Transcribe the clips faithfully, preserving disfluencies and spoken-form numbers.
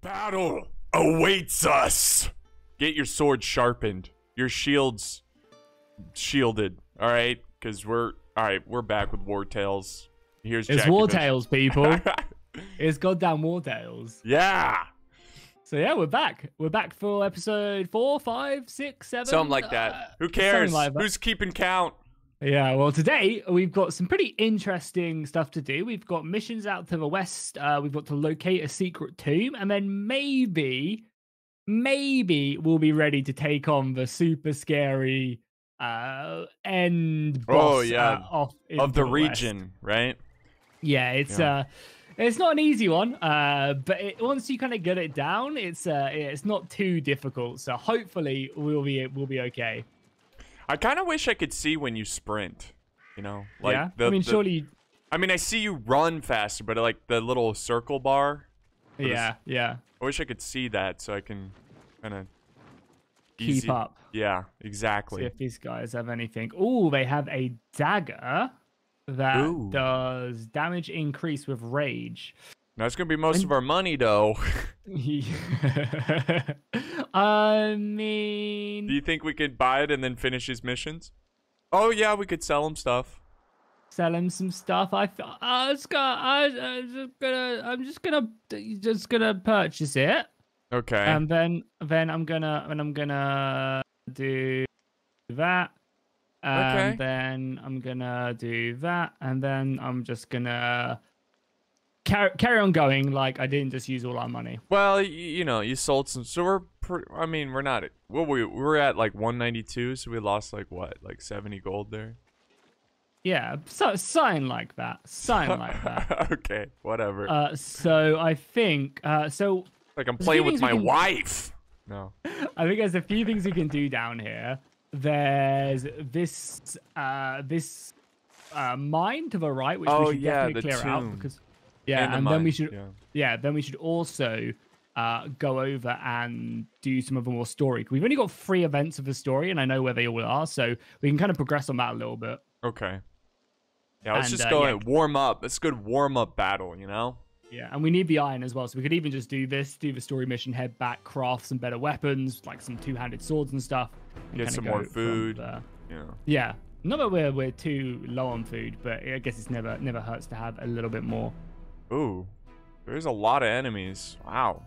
Battle awaits us. Get your sword sharpened. Your shields shielded. All right, because we're all right. We're back with Wartales. Here's it's Jackie Wartales, Fish. people. It's goddamn Wartales. Yeah. So yeah, we're back. We're back for episode four, five, six, seven, something like that. Uh, Who cares? Like that. Who's keeping count? Yeah, well, today we've got some pretty interesting stuff to do. We've got missions out to the west. Uh, we've got to locate a secret tomb, and then maybe, maybe we'll be ready to take on the super scary uh, end boss. Oh yeah, uh, off in of the, the region, west. right? Yeah, it's yeah. uh, it's not an easy one, uh, but it, once you kind of get it down, it's uh, it's not too difficult. So hopefully we'll be we'll be okay. I kind of wish I could see when you sprint, you know? Like yeah, the, I mean, the, surely... I mean, I see you run faster, but like the little circle bar. Yeah, the, yeah. I wish I could see that so I can kind of... Keep easy, up. Yeah, exactly. See if these guys have anything. Oh, they have a dagger that Ooh. does damage increase with rage. That's going to be most and... of our money, though. I mean... Do you think we could buy it and then finish his missions? Oh, yeah, we could sell him stuff. Sell him some stuff. I, I was gonna, I, I was just gonna, I'm just gonna, just gonna purchase it. Okay. And then, then I'm gonna, and I'm gonna do that. And okay. then I'm gonna do that. And then I'm just gonna... Carry, carry on going like I didn't just use all our money. Well, you, you know, you sold some, so we're pre I mean, we're not at, well, we we're at like one ninety-two, so we lost like what, like seventy gold there. Yeah, so sign like that, sign like that. Okay, whatever. Uh, so I think uh, so. I can play with my wife. Do. No. I think there's a few things we can do down here. There's this uh this uh, mine to the right, which oh, we should yeah, definitely clear tomb. out because. Yeah, and, the and then we should. Yeah. yeah, then we should also uh, go over and do some of the more story. We've only got three events of the story, and I know where they all are, so we can kind of progress on that a little bit. Okay. Yeah, let's and, just go uh, yeah. and warm up. It's a good warm up battle, you know. Yeah, and we need the iron as well, so we could even just do this, do the story mission, head back, craft some better weapons, like some two-handed swords and stuff. And Get some more food. Yeah. Yeah. Not that we're we're too low on food, but I guess it's never never hurts to have a little bit more. Ooh, there's a lot of enemies. Wow.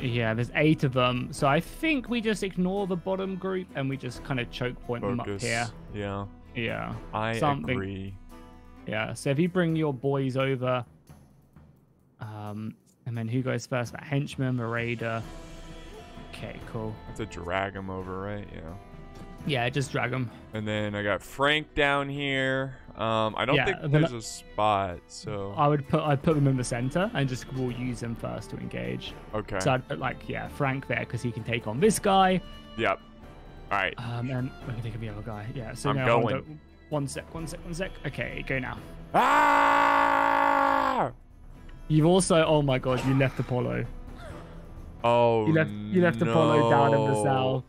Yeah, there's eight of them. So I think we just ignore the bottom group and we just kind of choke point Focus. them up here. Yeah. Yeah. I Something. agree. Yeah. So if you bring your boys over, um, and then who goes first? That henchman, the raider. Okay, cool. I have to drag him over, right? Yeah. Yeah, just drag him. And then I got Frank down here. Um, I don't yeah, think there's a spot, so I would put I put them in the center and just we'll use them first to engage. Okay. So I'd put like yeah Frank there because he can take on this guy. Yep. All right. Um, and we can take on the other guy. Yeah. So I'm no, going. One, one sec. One sec. One sec. Okay, go now. Ah! You've also oh my god you left Apollo. Oh. You left you left no. Apollo down in the cell.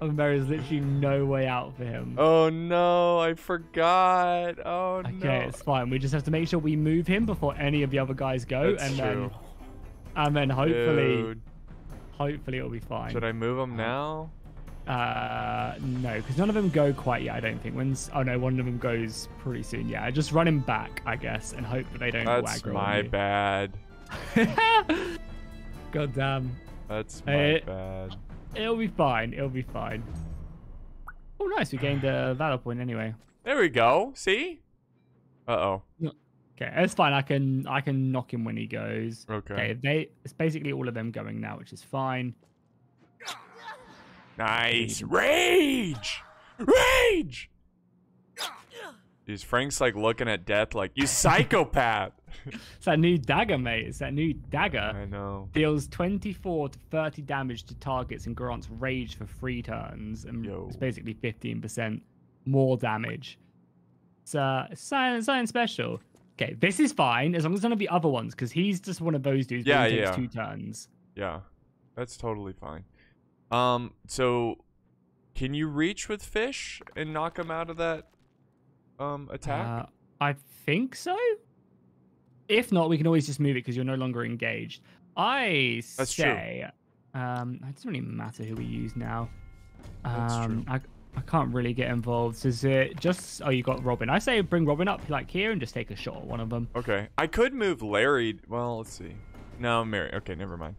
And there is literally no way out for him. Oh no, I forgot. Oh okay, no. Okay, it's fine. We just have to make sure we move him before any of the other guys go. That's and true. then And then hopefully Dude. hopefully it'll be fine. Should I move him now? Uh no, because none of them go quite yet, I don't think. When's oh no, one of them goes pretty soon. Yeah, just run him back, I guess, and hope that they don't That's aggro my on you. bad. God damn. That's my hey. bad. It'll be fine. It'll be fine. Oh, nice. We gained a valor point anyway. There we go. See? Uh-oh. Okay, it's fine. I can I can knock him when he goes. Okay. okay they, it's basically all of them going now, which is fine. Nice. Rage! Rage! Dude, Frank's like looking at death like, you psychopath! It's that new dagger, mate. It's that new dagger. I know. Deals twenty-four to thirty damage to targets and grants rage for three turns. And Yo. it's basically fifteen percent more damage. It's uh, science, science special. Okay, this is fine as long as none of the other ones, because he's just one of those dudes yeah, that yeah. takes two turns. Yeah, that's totally fine. Um, so can you reach with Fish and knock him out of that um attack? Uh, I think so. If not, we can always just move it because you're no longer engaged. I That's say, true. Um, it doesn't really matter who we use now. That's um, true. I, I can't really get involved. So is it just, oh, you got Robin. I say bring Robin up like here and just take a shot at one of them. Okay. I could move Larry. Well, let's see. No, Mary. Okay, never mind.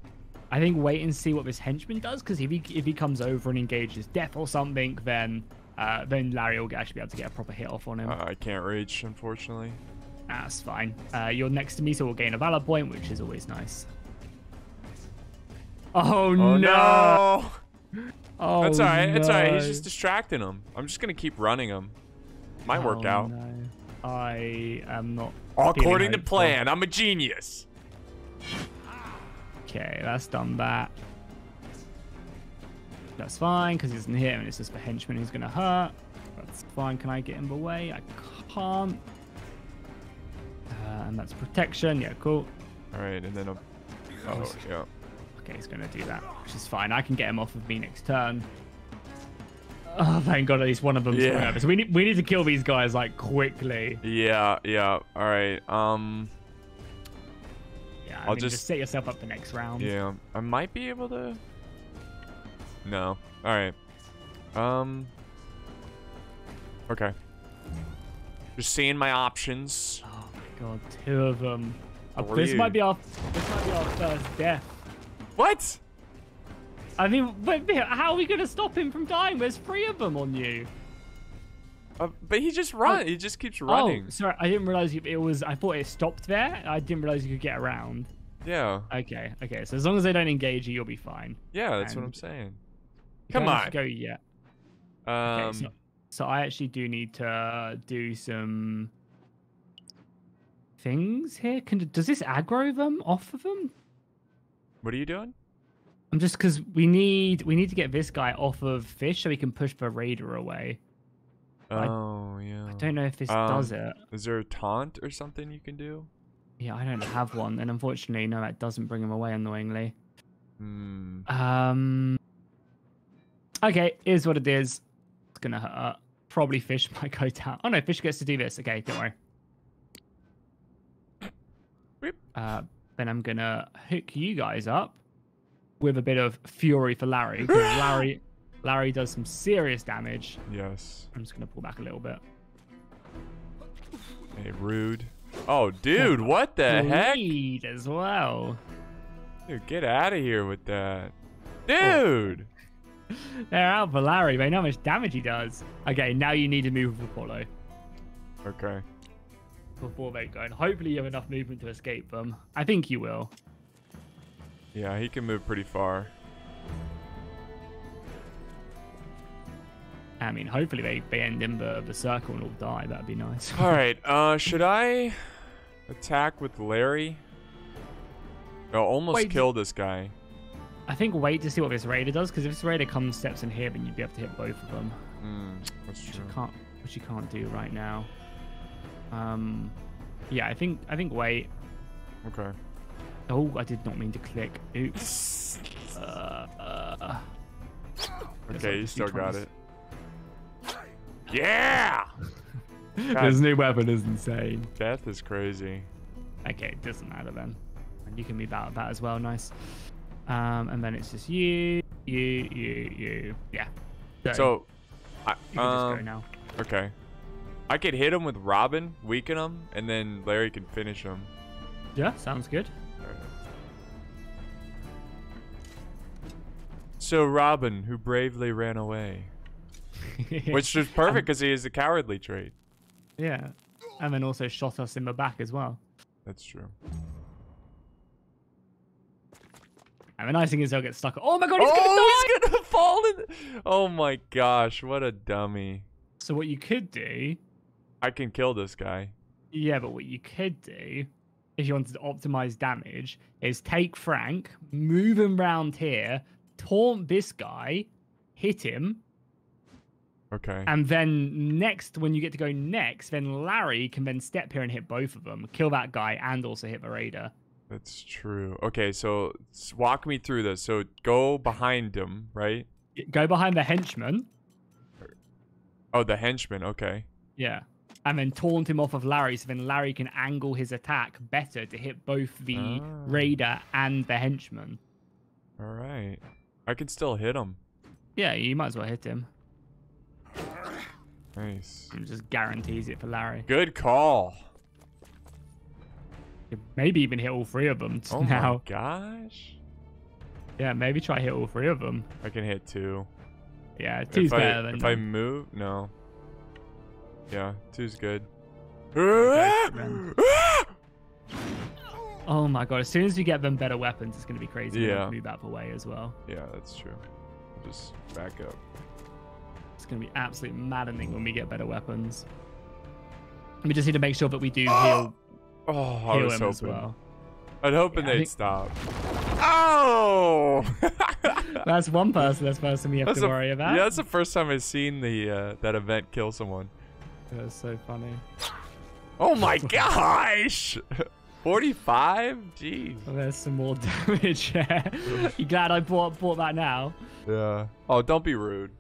I think wait and see what this henchman does, because if he, if he comes over and engages death or something, then uh, then Larry will actually be able to get a proper hit off on him. Uh, I can't reach, unfortunately. That's fine. Uh, you're next to me, so we'll gain a valor point, which is always nice. Oh, oh no! no. Oh, that's all right. No. It's all right. He's just distracting him. I'm just gonna keep running him. Might oh, work out. No. I am not. According to plan, I'm a genius. Okay, that's done that. That's fine, because he doesn't hit him, and it's just the henchman who's gonna hurt. That's fine. Can I get in the way? I can't. Uh, and that's protection. Yeah, cool. All right, and then I'm. Oh yeah. Okay, he's going to do that, which is fine. I can get him off of me next turn. Oh, thank God at least one of them's going over. So we need, we need to kill these guys, like, quickly. Yeah, yeah. All right. Um, yeah, I I'll mean, just... just set yourself up for next round. Yeah, I might be able to... No. All right. Um. Okay. Just seeing my options. Oh, my God. Two of them. Oh, this, might be our, this might be our first death. What? I mean, but how are we going to stop him from dying? There's three of them on you. Uh, but he just runs. Oh. He just keeps running. Oh, sorry. I didn't realize it was... I thought it stopped there. I didn't realize you could get around. Yeah. Okay. Okay. So as long as they don't engage you, you'll be fine. Yeah, that's and what I'm saying. Come on. Go yet. Um, okay, so, so I actually do need to do some things here. Can, does this aggro them off of them? What are you doing? I'm just because we need we need to get this guy off of Fish so he can push the raider away. Oh I, yeah. I don't know if this um, does it. Is there a taunt or something you can do? Yeah, I don't have one, and unfortunately, no, that doesn't bring him away annoyingly. Hmm. Um. Okay, here's what it is. It's gonna hurt. Probably Fish might go down. Oh no, Fish gets to do this. Okay, don't worry. Beep. Uh. Then I'm going to hook you guys up with a bit of fury for Larry. Because Larry, Larry does some serious damage. Yes. I'm just going to pull back a little bit. Hey, rude. Oh, dude, oh, what the heck? Bleed as well. Dude, get out of here with that. Dude. Oh. They're out for Larry. They know how much damage he does. Okay, now you need to move with Apollo. Okay. Before they go, and hopefully you have enough movement to escape them. I think you will. Yeah, he can move pretty far. I mean, hopefully they, they end in the, the circle and all die. That'd be nice. All right, uh, should I attack with Larry? I almost wait, kill this guy. I think wait to see what this raider does, because if this raider comes steps in here, then you'd be able to hit both of them. Mm, that's true. Which you can't, which you can't do right now. Um, yeah, I think, I think, wait. Okay. Oh, I did not mean to click. Oops. uh, uh, okay, you still got it. Yeah! This new weapon is insane. Death is crazy. Okay, it doesn't matter then. And you can move out of that as well, nice. Um, and then it's just you, you, you, you. Yeah. So, so I, you can um, just go now. Okay. I could hit him with Robin, weaken him, and then Larry can finish him. Yeah, sounds good. Right. So Robin, who bravely ran away, which is perfect because he is a cowardly trait. Yeah, and then also shot us in the back as well. That's true. And the nice thing is they'll get stuck. Oh my God, he's oh, gonna die! He's gonna fall in. Oh my gosh, what a dummy! So what you could do. I can kill this guy. Yeah, but what you could do, if you wanted to optimize damage, is take Frank, move him round here, taunt this guy, hit him. Okay. And then next, when you get to go next, then Larry can then step here and hit both of them, kill that guy, and also hit the raider. That's true. Okay, so walk me through this. So go behind him, right? Go behind the henchman. Oh, the henchman. Okay. Yeah. and then taunt him off of Larry, so then Larry can angle his attack better to hit both the oh. raider and the henchman. All right. I can still hit him. Yeah, you might as well hit him. Nice. It just guarantees it for Larry. Good call. Maybe even hit all three of them oh now. Oh my gosh. Yeah, maybe try hit all three of them. I can hit two. Yeah, two's if better I, than... If I move... No. Yeah, two's good. Oh my god, as soon as we get them better weapons, it's going to be crazy. Yeah. Move out of the way as well. Yeah, that's true. Just back up. It's going to be absolutely maddening when we get better weapons. We just need to make sure that we do heal... Oh, I was hoping. As well. I'd hoping yeah, they'd think... stop. Oh! That's one person. That's the person we have that's to a, worry about. Yeah, that's the first time I've seen the uh, that event kill someone. That was so funny. Oh my gosh! forty-five? Jeez. Well, there's some more damage there. You glad I bought bought that now? Yeah. Oh, don't be rude.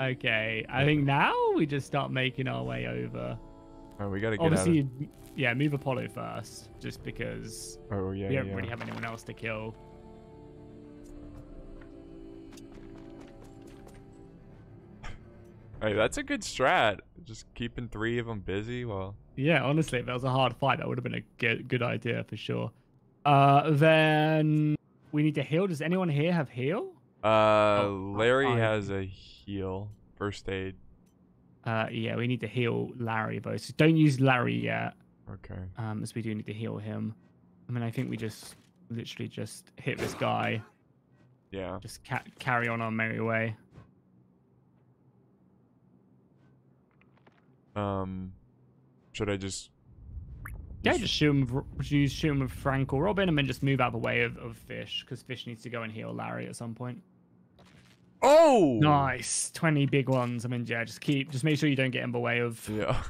Okay. I think now we just start making our way over. Oh, we gotta get Obviously, out of... yeah, move Apollo first, just because oh, yeah, we don't yeah. really have anyone else to kill. Hey, that's a good strat. Just keeping three of them busy. Well, yeah, honestly, if that was a hard fight, that would have been a good, good idea for sure. Uh, then we need to heal. Does anyone here have heal? Uh, oh, Larry I... has a heal, first aid. Uh, yeah, we need to heal Larry, though. So don't use Larry yet. Okay. Um, as we do need to heal him. I mean, I think we just literally just hit this guy. Yeah. Just ca carry on our merry way. Um, should I just... Yeah, just shoot him, just shoot him with Frank or Robin and then just move out of the way of, of Fish, because Fish needs to go and heal Larry at some point. Oh! Nice. twenty big ones. I mean, yeah, just keep... Just make sure you don't get in the way of... Yeah.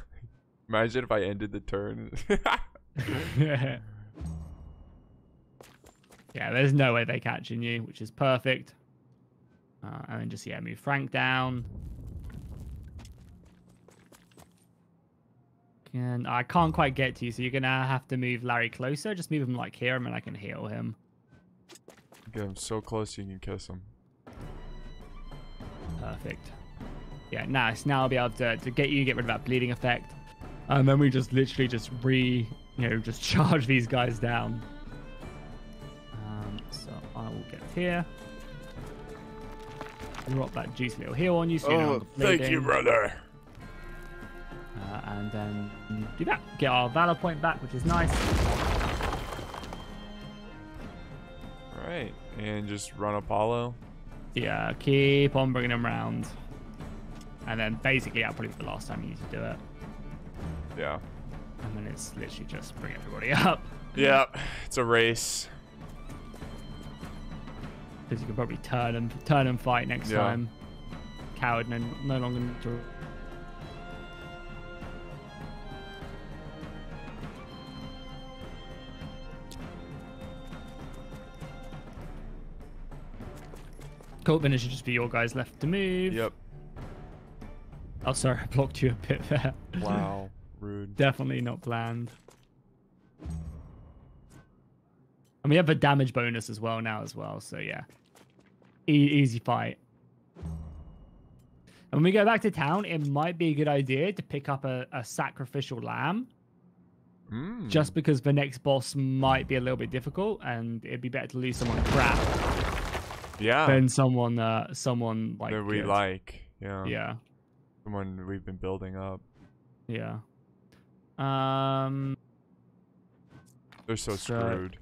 Imagine if I ended the turn. Yeah. Yeah, there's no way they're catching you, which is perfect. Uh, and then just, yeah, move Frank down. And I can't quite get to you, so you're going to have to move Larry closer. Just move him, like, here, and then I can heal him. Get him so close you can kiss him. Perfect. Yeah, nice. Now I'll be able to, to get you, get rid of that bleeding effect. And then we just literally just re, you know, just charge these guys down. Um, so I will get here. Drop that juicy little heal on you. So oh, thank you, brother. Uh, and then um, do that. Get our valor point back, which is nice. All right. And just run Apollo. Yeah, keep on bringing them round. And then basically, that'll probably be the last time you need to do it. Yeah. And then it's literally just bring everybody up. Yeah, it's a race. Because you can probably turn and, turn and fight next yeah. time. Coward no, no longer... Cool, then it should just be your guys left to move. Yep. Oh, sorry, I blocked you a bit there. Wow, rude. Definitely not planned. And we have a damage bonus as well now as well, so yeah. E easy fight. And when we go back to town, it might be a good idea to pick up a, a sacrificial lamb. Mm. Just because the next boss might be a little bit difficult, and it'd be better to lose someone crap. Yeah. Then someone, uh, someone like that we good. like, yeah. Yeah. Someone we've been building up. Yeah. Um. They're so, so screwed.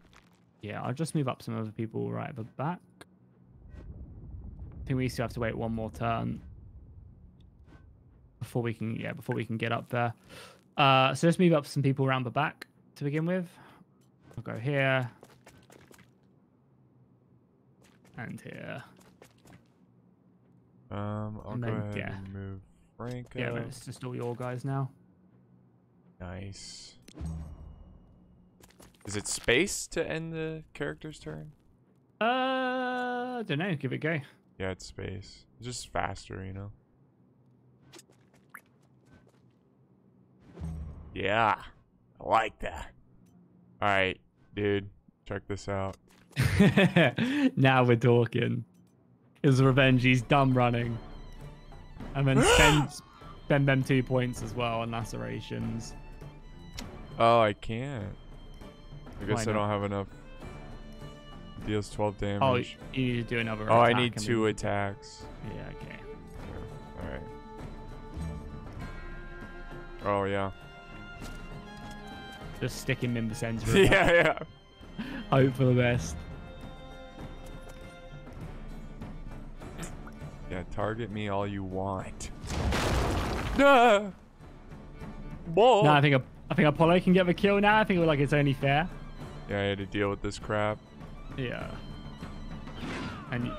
Yeah, I'll just move up some other people right at the back. I think we still have to wait one more turn before we can, yeah, before we can get up there. Uh, so let's move up some people around the back to begin with. I'll go here. And here. Um, I'll and then, go ahead yeah. and move Frank. Yeah, but it's just all your guys now. Nice. Is it space to end the character's turn? Uh, I don't know. Give it a go. Yeah, it's space. It's just faster, you know. Yeah, I like that. All right, dude, check this out. Now we're talking. His revenge, he's dumb running. And then spend, spend them two points as well on lacerations. Oh, I can't. I guess I don't have enough. Deals twelve damage. Oh, you need to do another attack. Oh, I need two attacks. Yeah, okay. All right. Oh, yeah. Just stick him in the center. Yeah, yeah. Hope for the best. Yeah, target me all you want. No. Whoa. No, I think I think Apollo can get the kill now. I think we're like it's only fair. Yeah, I had to deal with this crap. Yeah. And you,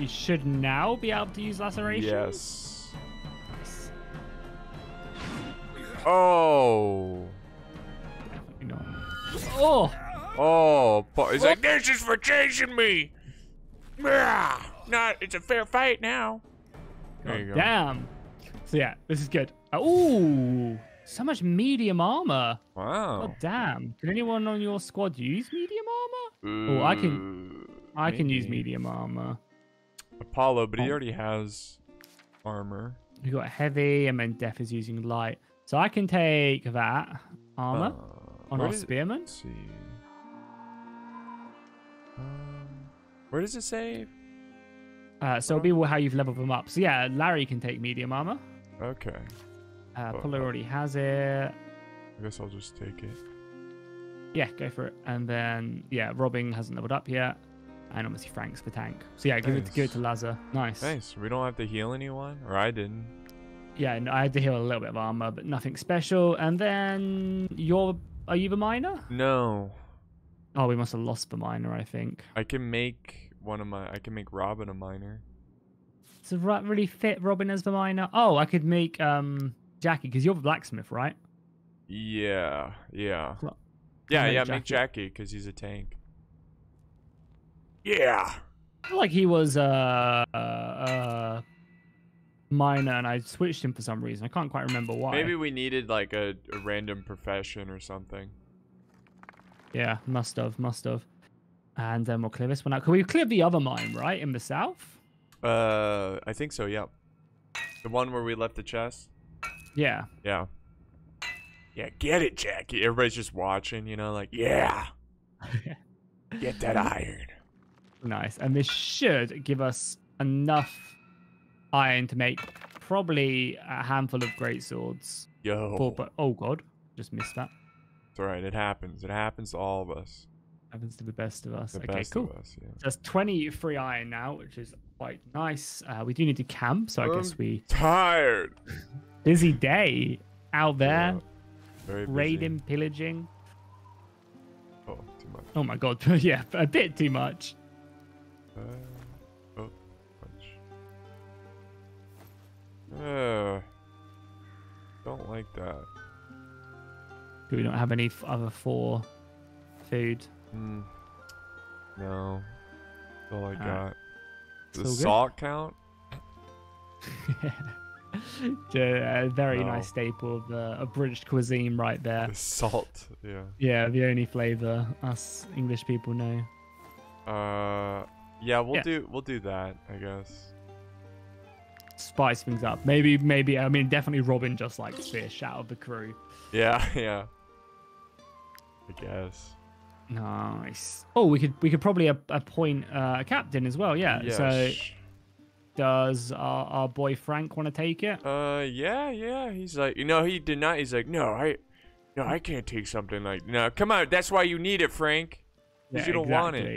you should now be able to use laceration? Yes. Nice. Oh. Definitely not. Oh. Oh. It's oh. Like, this is for chasing me. Not, it's a fair fight now. There you go. Damn. So, yeah, this is good. Ooh. So much medium armor. Wow. Oh, damn. Can anyone on your squad use medium armor? Uh, oh, I can I maybe. can use medium armor. Apollo, but oh. he already has armor. You got heavy, and then Death is using light. So I can take that armor uh, on our spearman. Let's see. Um, where does it say? Uh, so it'll be how you've leveled them up. So yeah, Larry can take medium armor. Okay. Uh, Apollo already has it. I guess I'll just take it. Yeah, go for it. And then, yeah, Robin hasn't leveled up yet. And obviously Frank's the tank. So yeah, nice. give, it, give it to Lazar. Nice. Nice. We don't have to heal anyone? Or I didn't. Yeah, no, I had to heal a little bit of armor, but nothing special. And then, you're, are you the miner? No. Oh, we must have lost the miner, I think. I can make one of my, I can make Robin a miner. Does that really fit Robin as the miner? Oh, I could make, um... Jackie, because you're the blacksmith, right? Yeah, yeah. Well, yeah, yeah, Jackie. Make Jackie, because he's a tank. Yeah. I feel like he was a uh, uh, miner, and I switched him for some reason. I can't quite remember why. Maybe we needed, like, a, a random profession or something. Yeah, must have, must have. And then we'll clear this one out. Can we clear the other mine, right, in the south? Uh, I think so, yeah. The one where we left the chest? Yeah. Yeah. Yeah, get it, Jackie. Everybody's just watching, you know, like, yeah. Get that iron. Nice. And this should give us enough iron to make probably a handful of great swords. Yo. For, but, oh, God. Just missed that. It's all right. It happens. It happens to all of us. Happens to the best of us. The okay, cool. Us, yeah. So that's twenty-three iron now, which is quite nice. Uh, we do need to camp, so I'm I guess we... tired. Busy day out there, yeah, raiding, pillaging. Oh, too much. Oh my God, yeah, a bit too much. Uh, oh, punch. Uh, don't like that. Do we not have any other four food? Mm. No, that's all I all got. Right. Does the salt count? A very no. nice staple of, uh, of British cuisine right there. The salt, yeah. Yeah, the only flavor us English people know. Uh, yeah, we'll yeah. do we'll do that, I guess. Spice things up. Maybe, maybe. I mean, definitely Robin just likes fish out of the crew. Yeah, yeah. I guess. Nice. Oh, we could we could probably appoint uh, a captain as well. Yeah. Yes. So. Does our, our boy Frank want to take it? Uh, yeah, yeah. He's like, you know, he did not. He's like, no, I, no, I can't take something like, no, come on. That's why you need it, Frank. Because yeah, you don't exactly. want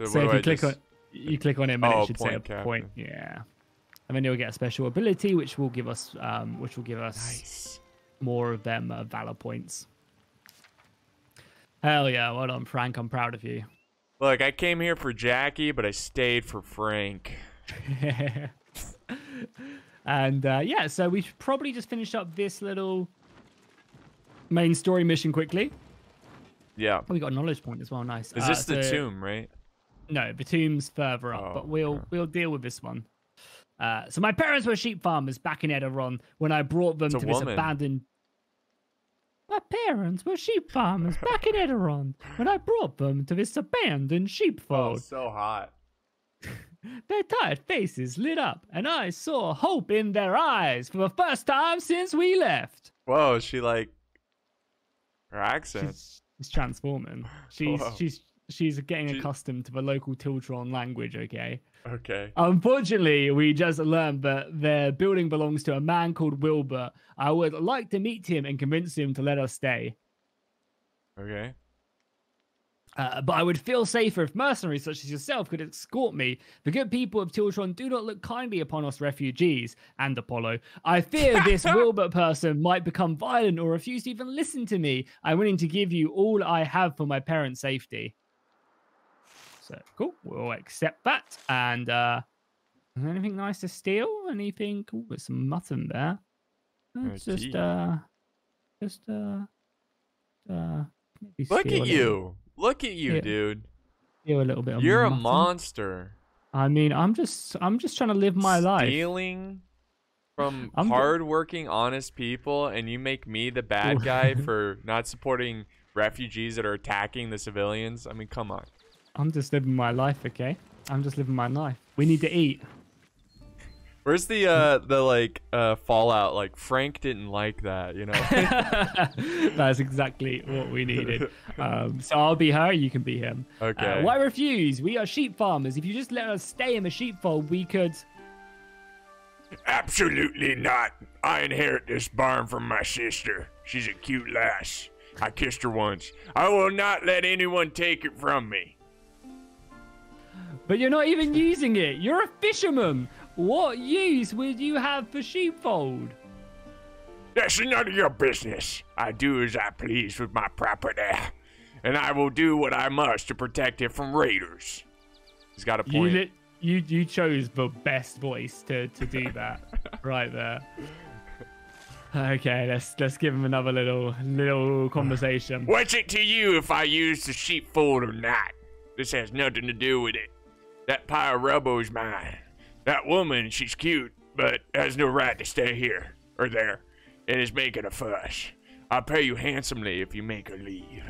it. So, so if you I click just, on, you click on it, and oh, it should say a captain. Point. Yeah. And then you'll get a special ability, which will give us, um, which will give us nice. more of them uh, valor points. Hell yeah! Well done, Frank. I'm proud of you. Look, I came here for Jackie, but I stayed for Frank. And uh, yeah, so we should probably just finish up this little main story mission quickly. Yeah. Oh, we got a knowledge point as well. Nice. Is uh, this so, the tomb, right? No, the tomb's further up, oh, but we'll yeah. we'll deal with this one. Uh, so my parents were sheep farmers back in Edirond when I brought them it's to this woman. abandoned. My parents were sheep farmers back in Edirond when I brought them to this abandoned sheepfold. Oh, so hot. Their tired faces lit up, and I saw hope in their eyes for the first time since we left. Whoa, she like... Her accent. She's, she's transforming. She's, she's, she's getting she... accustomed to the local Tiltren language, okay? Okay. Unfortunately, we just learned that their building belongs to a man called Wilbert. I would like to meet him and convince him to let us stay. Okay. Uh, but I would feel safer if mercenaries such as yourself could escort me. The good people of Tiltren do not look kindly upon us refugees and Apollo. I fear this Wilbert person might become violent or refuse to even listen to me. I'm willing to give you all I have for my parents' safety. So, cool. We'll accept that. And uh, is there anything nice to steal? Anything? Oh, there's some mutton there. Let's oh, just, uh, just, uh, uh, maybe look at you. Look at you, yeah. dude. Steal a little bit. You're a monster. I mean, I'm just, I'm just trying to live my Stealing life. Stealing from hardworking, honest people, and you make me the bad guy for not supporting refugees that are attacking the civilians. I mean, come on. I'm just living my life, okay? I'm just living my life. We need to eat. Where's the uh the like uh fallout? Like Frank didn't like that, you know. That's exactly what we needed. Um, so I'll be her, you can be him. Okay. Uh, why refuse? We are sheep farmers. If you just let us stay in the sheepfold, we could. Absolutely not. I inherit this barn from my sister. She's a cute lass. I kissed her once. I will not let anyone take it from me. But you're not even using it. You're a fisherman. What use would you have for sheepfold? That's none of your business. I do as I please with my property, and I will do what I must to protect it from raiders. He's got a point. You you, you chose the best voice to to do that right there. Okay, let's let's give him another little little conversation. What's it to you if I use the sheepfold or not? This has nothing to do with it. That pile of rubble is mine. That woman, she's cute, but has no right to stay here or there and is making a fuss. I'll pay you handsomely if you make her leave.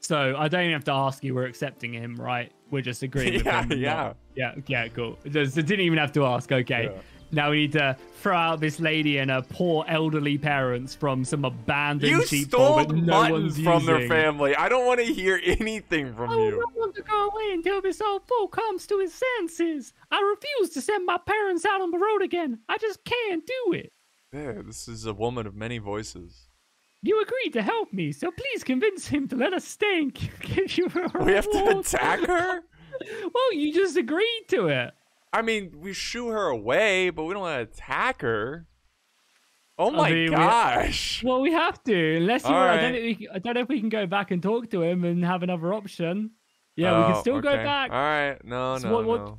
So I don't even have to ask you. We're accepting him, right? We're just agreeing with yeah, him. Yeah. Yeah. Yeah. Cool. Just, didn't even have to ask. Okay. Yeah. Now we need to throw out this lady and her poor elderly parents from some abandoned you sheepfold that no one's from using. Their family. I don't want to hear anything from I you. I want to go away until this old fool comes to his senses. I refuse to send my parents out on the road again. I just can't do it. Yeah, this is a woman of many voices. You agreed to help me, so please convince him to let us stay and give you a reward. We have to attack her? Well, you just agreed to it. I mean, we shoo her away, but we don't want to attack her. Oh my I mean, gosh. We, well, we have to. Unless you want, right. I, don't we, I don't know if we can go back and talk to him and have another option. Yeah, oh, we can still okay. go back. All right. No, so no, what, what, no.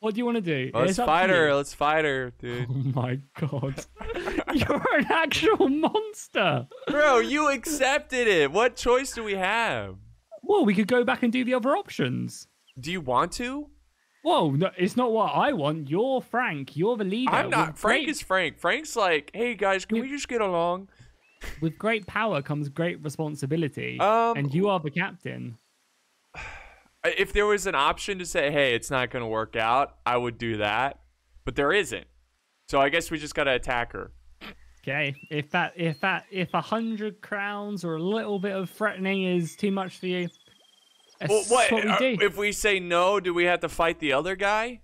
What do you want to do? Let's it's fight her. Let's fight her, dude. Oh my God. You're an actual monster. Bro, you accepted it. What choice do we have? Well, we could go back and do the other options. Do you want to? Whoa, no, it's not what I want. You're Frank. You're the leader. I'm not. With Frank great... is Frank. Frank's like, hey, guys, can we, we just get along? With great power comes great responsibility, um, and you are the captain. If there was an option to say, hey, it's not going to work out, I would do that, but there isn't. So I guess we just got to attack her. Okay. If that, if that, if a hundred crowns or a little bit of threatening is too much for you, Well, what, what we do. If we say no, do we have to fight the other guy?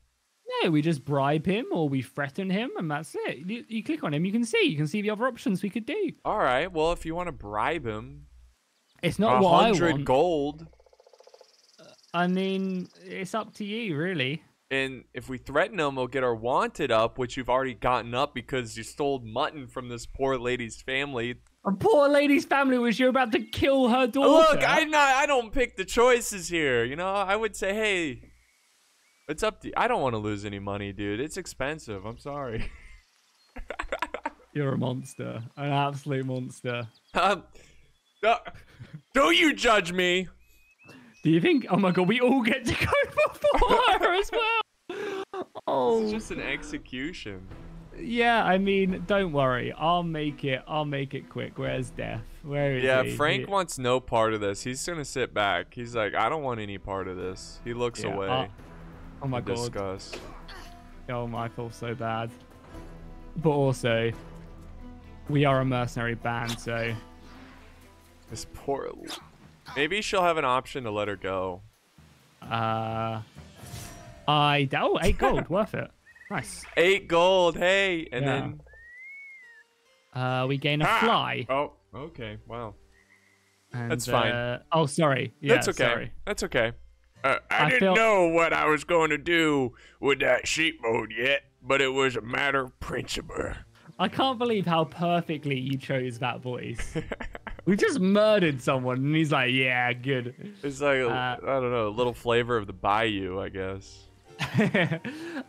No, we just bribe him or we threaten him, and that's it. You, you click on him, you can see, you can see the other options we could do. All right. Well, if you want to bribe him, it's not what I want. Hundred gold. I mean, it's up to you, really. And if we threaten him, we'll get our wanted up, which you've already gotten up because you stole mutton from this poor lady's family. A poor lady's family was you're about to kill her daughter. Look, I not I don't pick the choices here. You know, I would say, hey, it's up to you. I don't want to lose any money, dude. It's expensive. I'm sorry. You're a monster, an absolute monster. Um, no, don't you judge me? Do you think? Oh my God, we all get to go before her as well. Oh, it's just an execution. Yeah, I mean, don't worry. I'll make it. I'll make it quick. Where's Death? Where is yeah, he? Yeah, Frank he... wants no part of this. He's gonna sit back. He's like, I don't want any part of this. He looks yeah, away. Uh, oh my god. Disgust. Oh my, I feel so bad. But also, we are a mercenary band, so. This poor. Maybe she'll have an option to let her go. Uh, I oh eight gold, worth it. Nice. Eight gold, hey, and yeah. then. Uh, we gain a ah! fly. Oh, okay, wow. And, That's fine. Uh, oh, sorry. Yeah, That's okay. Sorry. That's okay. Uh, I, I didn't feel... know what I was going to do with that sheep mode yet, but it was a matter of principle. I can't believe how perfectly you chose that voice. We just murdered someone, and he's like, yeah, good. It's like, a, uh, I don't know, a little flavor of the bayou, I guess.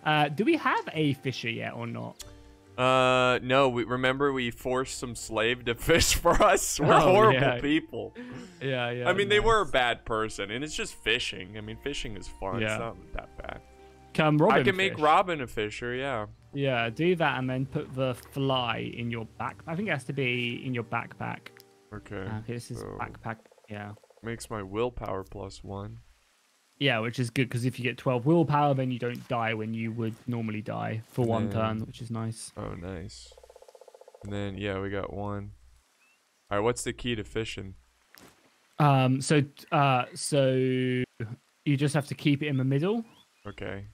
uh, do we have a fisher yet or not? Uh, no, we remember we forced some slave to fish for us. We're oh, horrible yeah. people. Yeah, yeah. I mean, nice. They were a bad person, and it's just fishing. I mean, fishing is fun. Yeah. It's not that bad. Can Robin I can fish? make Robin a fisher, yeah. Yeah, do that and then put the fly in your back. I think it has to be in your backpack. Okay. Uh, okay, this is so backpack, yeah. Makes my willpower plus one. Yeah, which is good, because if you get twelve willpower, then you don't die when you would normally die for one yeah. turn, which is nice. Oh, nice. And then, yeah, we got one. All right, what's the key to fishing? Um, so, uh, so you just have to keep it in the middle. Okay.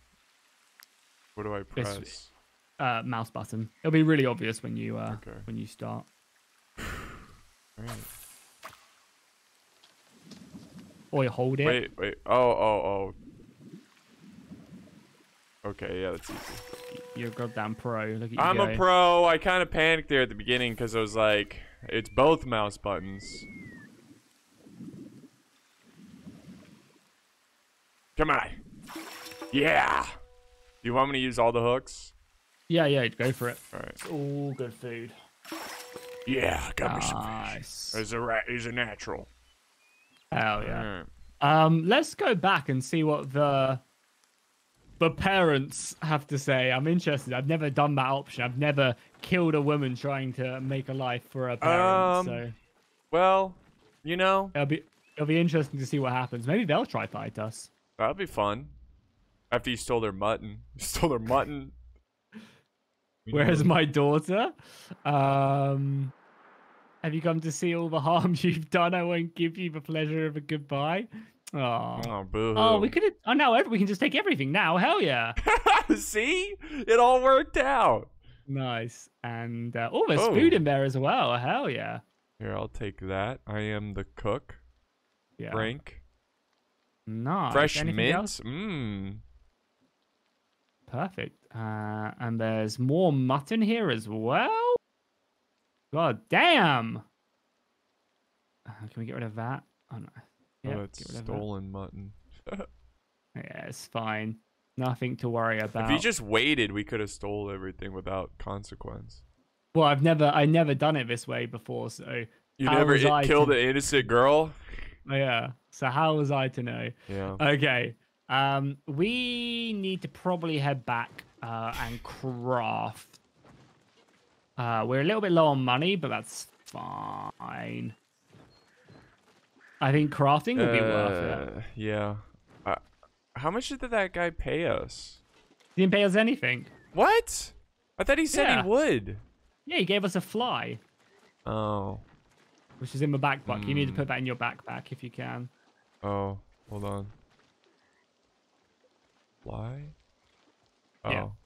What do I press? It's, uh, mouse button. It'll be really obvious when you, uh, okay. when you start. All right. Or you hold it. Wait, wait. Oh, oh, oh. Okay, yeah, that's easy. You're a goddamn pro. Look at you I'm go. a pro. I kind of panicked there at the beginning because I was like, it's both mouse buttons. Come on. Yeah. Do you want me to use all the hooks? Yeah, yeah, go for it. All right. It's all good food. Yeah, got nice. me some fish. He's a, he's a natural. Hell yeah. Um, let's go back and see what the the parents have to say. I'm interested. I've never done that option. I've never killed a woman trying to make a life for a parent. Um, so. Well, you know. It'll be, it'll be interesting to see what happens. Maybe they'll try fight us. That'd be fun. After you stole their mutton. You stole their mutton. Where's my daughter? Um... Have you come to see all the harm you've done? I won't give you the pleasure of a goodbye. Aww. Oh, boo-hoo. Oh, we could have. Oh, now we can just take everything now. Hell yeah. See? It all worked out. Nice. And uh, oh, there's oh. food in there as well. Hell yeah. Here, I'll take that. I am the cook. Yeah. Frank. Nice. Fresh mint. Mmm. Perfect. Uh, and there's more mutton here as well. God damn! Uh, can we get rid of that? Oh no. Yeah, oh, it's stolen mutton. Yeah, it's fine. Nothing to worry about. If you just waited, we could have stole everything without consequence. Well, I've never, I never done it this way before, so. You never it killed an innocent girl? Yeah. So how was I to know? Yeah. Okay. Um, we need to probably head back uh, and craft. Uh, we're a little bit low on money, but that's fine. I think crafting would be uh, worth it. Yeah. Uh, how much did that guy pay us? He didn't pay us anything. What? I thought he said yeah. he would. Yeah, he gave us a fly. Oh. Which is in my backpack. Mm. You need to put that in your backpack if you can. Oh, hold on. Fly? Oh. Yeah. Is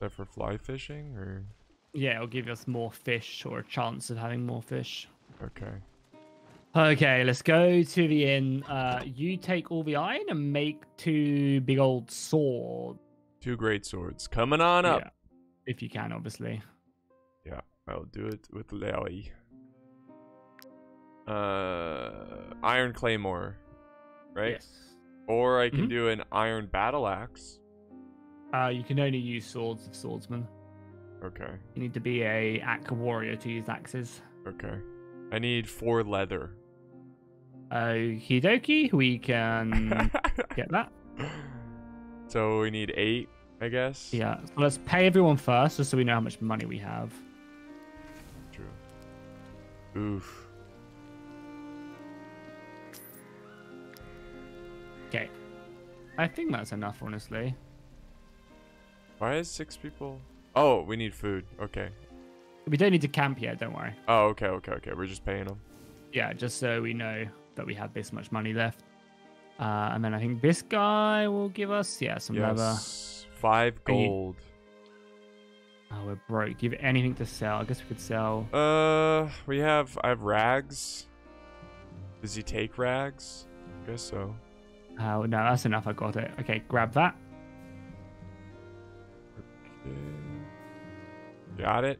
that for fly fishing or... Yeah, it'll give us more fish or a chance of having more fish. Okay. Okay, let's go to the inn. Uh, you take all the iron and make two big old swords. Two great swords. Coming on up. Yeah, if you can, obviously. Yeah, I'll do it with Larry. Uh, iron claymore, right? Yes. Or I can mm-hmm. do an iron battle axe. Uh, you can only use swords of swordsmen. Okay. You need to be a axe warrior to use axes. Okay. I need four leather. Okie dokie, we can get that. So we need eight I guess. Yeah. So let's pay everyone first, just so we know how much money we have. True. Oof. Okay. I think that's enough, honestly. Why is six people? Oh, we need food. Okay. We don't need to camp yet, don't worry. Oh, okay, okay, okay. We're just paying them. Yeah, just so we know that we have this much money left. Uh, and then I think this guy will give us, yeah, some yes. leather. Five gold. You... Oh, we're broke. Do you have anything to sell? I guess we could sell. Uh, we have, I have rags. Does he take rags? I guess so. Oh, no, that's enough. I got it. Okay, grab that. Okay. Got it.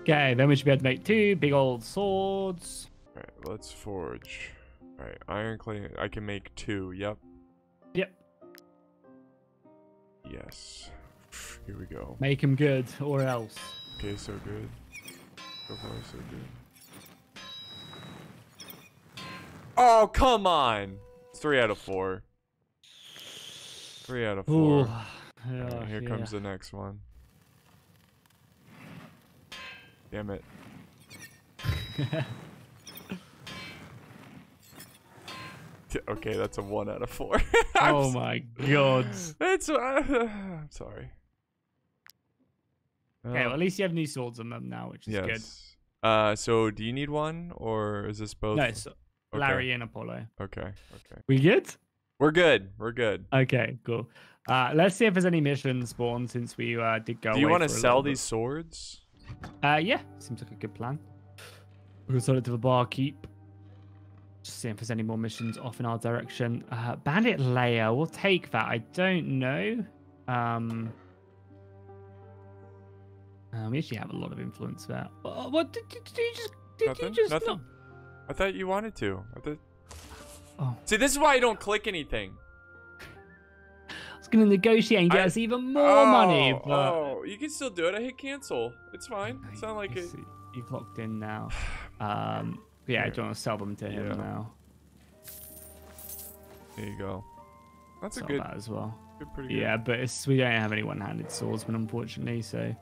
Okay, then we should be able to make two big old swords. Alright, let's forge. Alright, iron clay. I can make two, yep. Yep. Yes. Here we go. Make them good, or else. Okay, so good. So far, so good. Oh, come on! It's three out of four. Three out of four. Ooh. Oh, right, here yeah. comes the next one. Damn it. Okay, that's a one out of four. Oh my god. That's, uh, I'm sorry. Okay, uh, well, at least you have new swords on them now, which is yes. good. Uh, so do you need one, or is this both? No, it's okay. Larry and Apollo. Okay, okay. We good? We're good, we're good. Okay, cool. Uh, let's see if there's any missions spawned since we uh, did go away. Do you want to sell these swords? Uh, yeah, seems like a good plan. We're gonna sell it to the barkeep. Just see if there's any more missions off in our direction. Uh, bandit layer, we'll take that. I don't know. Um, uh, we actually have a lot of influence there. Uh, what did, did, did you just? Did Nothing? you just? Nothing. Not... I thought you wanted to. I thought... Oh. See, this is why I don't click anything. I was gonna negotiate and get I... us even more oh, money. But... Oh, you can still do it. I hit cancel. It's fine. It's not like it. You've locked in now. Um. Yeah, I don't want to sell them to him yeah. now. There you go. That's sell a good that as well. Good, pretty good. Yeah, but it's, we don't have any one-handed swordsmen, unfortunately. So